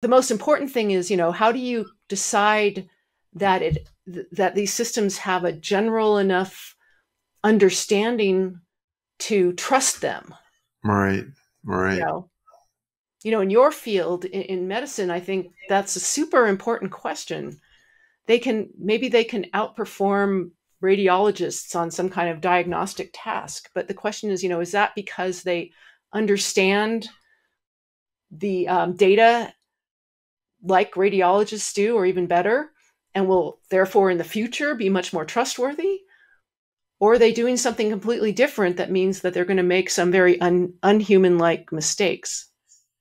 The most important thing is, how do you decide that that these systems have a general enough understanding to trust them? Right, right. You know, in your field in medicine, I think that's a super important question. Maybe they can outperform radiologists on some kind of diagnostic task, but the question is, is that because they understand the data like radiologists do, or even better, and will therefore in the future be much more trustworthy? Or are they doing something completely different that means that they're going to make some very unhuman-like mistakes?